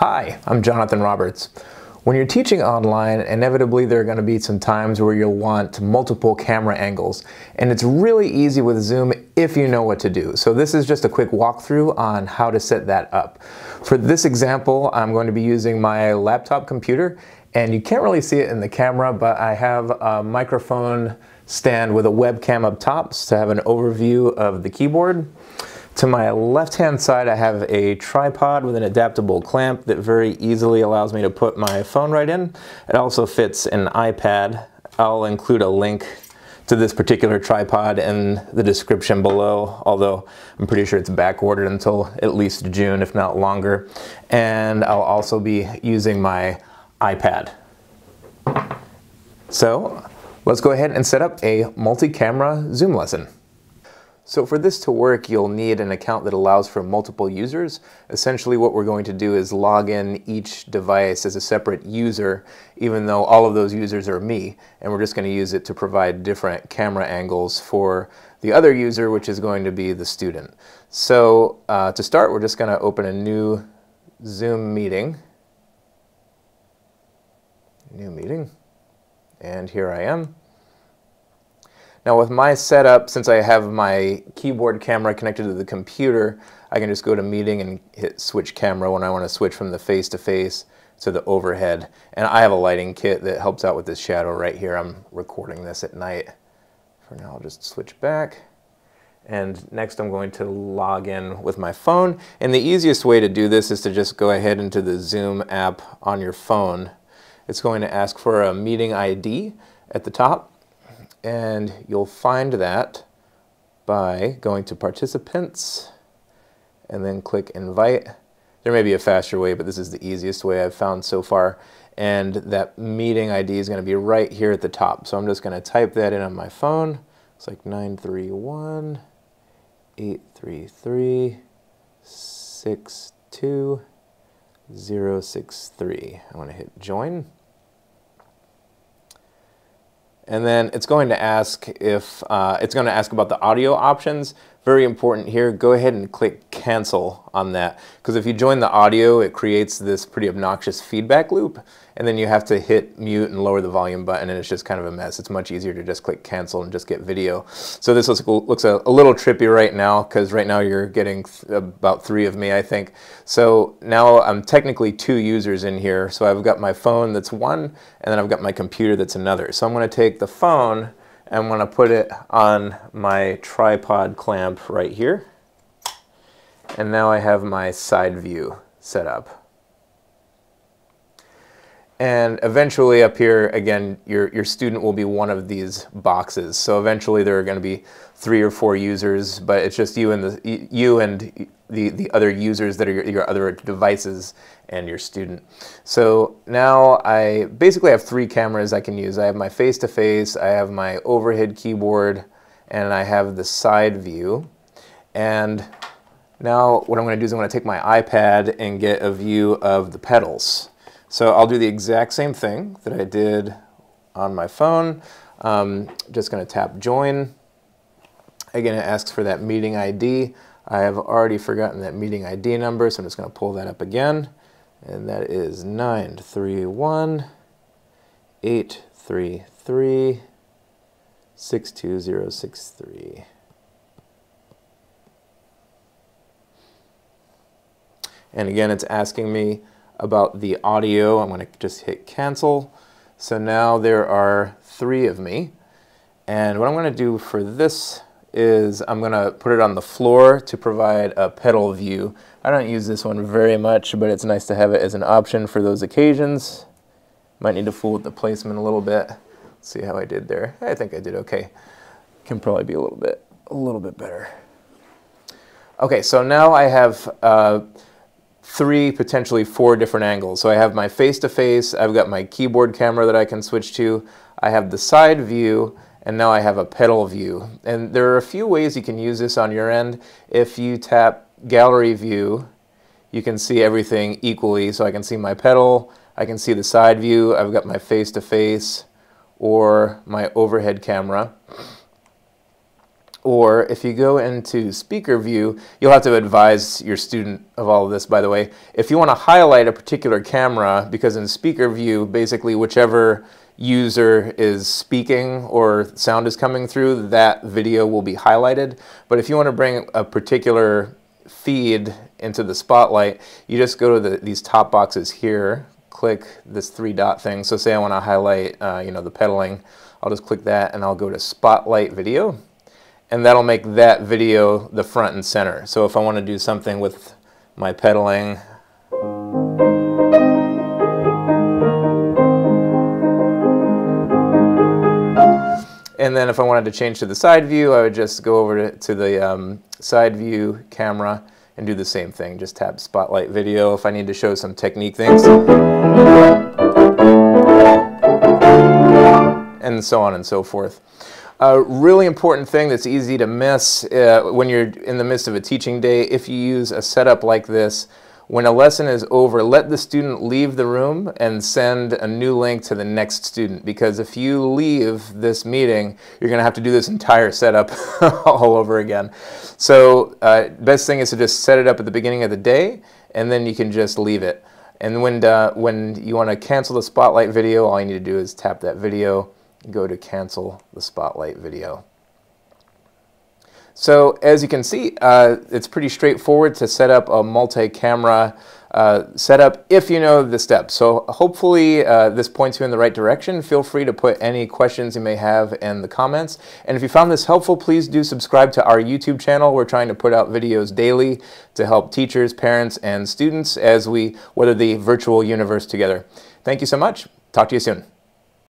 Hi, I'm Jonathan Roberts. When you're teaching online, inevitably there are going to be some times where you'll want multiple camera angles, and it's really easy with Zoom if you know what to do. So this is just a quick walkthrough on how to set that up. For this example, I'm going to be using my laptop computer, and you can't really see it in the camera, but I have a microphone stand with a webcam up top to have an overview of the keyboard. To my left-hand side, I have a tripod with an adaptable clamp that very easily allows me to put my phone right in. It also fits an iPad. I'll include a link to this particular tripod in the description below, although I'm pretty sure it's back-ordered until at least June, if not longer. And I'll also be using my iPad. So let's go ahead and set up a multi-camera Zoom lesson. So for this to work, you'll need an account that allows for multiple users. Essentially what we're going to do is log in each device as a separate user, even though all of those users are me, and we're just going to use it to provide different camera angles for the other user, which is going to be the student. So to start, we're just going to open a new Zoom meeting. New meeting. And here I am. Now with my setup, since I have my keyboard camera connected to the computer, I can just go to meeting and hit switch camera when I want to switch from the face-to-face to the overhead. And I have a lighting kit that helps out with this shadow right here. I'm recording this at night. For now, I'll just switch back. And next I'm going to log in with my phone. And the easiest way to do this is to just go ahead into the Zoom app on your phone. It's going to ask for a meeting ID at the top. And you'll find that by going to participants and then click invite. There may be a faster way, but this is the easiest way I've found so far. And that meeting ID is going to be right here at the top. So I'm just going to type that in on my phone. It's like 931-833-62063. I want to hit join. And then it's going to ask if about the audio options. Very important here. Go ahead and click cancel on that, because if you join the audio, it creates this pretty obnoxious feedback loop, and then you have to hit mute and lower the volume button, and it's just kind of a mess. It's much easier to just click cancel and just get video. So this looks a little trippy right now, because right now you're getting about three of me, I think. So now I'm technically two users in here. So I've got my phone that's one, and then I've got my computer that's another. So I'm going to take the phone and I'm going to put it on my tripod clamp right here. And now I have my side view set up. And eventually up here, again, your student will be one of these boxes. So eventually there are going to be three or four users, but it's just you and the other users that are your other devices and your student. So now I basically have three cameras I can use. I have my face-to-face, I have my overhead keyboard, and I have the side view. And now what I'm going to do is I'm going to take my iPad and get a view of the pedals. So I'll do the exact same thing that I did on my phone. Just going to tap join. Again, it asks for that meeting ID. I have already forgotten that meeting ID number, so I'm just going to pull that up again. And that is 931-833-62063. And again, it's asking me about the audio. I'm going to just hit cancel. So now there are three of me. And what I'm going to do for this is I'm going to put it on the floor to provide a pedal view. I don't use this one very much, but it's nice to have it as an option for those occasions. Might need to fool with the placement a little bit. Let's see how I did there. I think I did okay. Can probably be a little bit better. Okay, so now I have three, potentially four different angles. So I have my face-to-face, I've got my keyboard camera that I can switch to, I have the side view, and now I have a pedal view. And there are a few ways you can use this on your end. If you tap gallery view, you can see everything equally. So I can see my pedal, I can see the side view, I've got my face-to-face or my overhead camera. Or if you go into speaker view, you'll have to advise your student of all of this, by the way. If you want to highlight a particular camera, because in speaker view, basically whichever user is speaking or sound is coming through, that video will be highlighted. But if you want to bring a particular feed into the spotlight, you just go to these top boxes here, click this three dot thing. So say I want to highlight you know, the pedaling, I'll just click that and I'll go to spotlight video. And that'll make that video the front and center. So if I want to do something with my pedaling, and then if I wanted to change to the side view, I would just go over to the side view camera and do the same thing. Just tap spotlight video if I need to show some technique things. And so on and so forth. A really important thing that's easy to miss when you're in the midst of a teaching day, if you use a setup like this, when a lesson is over, let the student leave the room and send a new link to the next student, because if you leave this meeting, you're going to have to do this entire setup all over again. So best thing is to just set it up at the beginning of the day, and then you can just leave it. And when you want to cancel the spotlight video, all you need to do is tap that video, go to cancel the spotlight video. So as you can see, it's pretty straightforward to set up a multi-camera setup if you know the steps. So hopefully this points you in the right direction. Feel free to put any questions you may have in the comments. And if you found this helpful, please do subscribe to our YouTube channel. We're trying to put out videos daily to help teachers, parents, and students as we weather the virtual universe together. Thank you so much. Talk to you soon.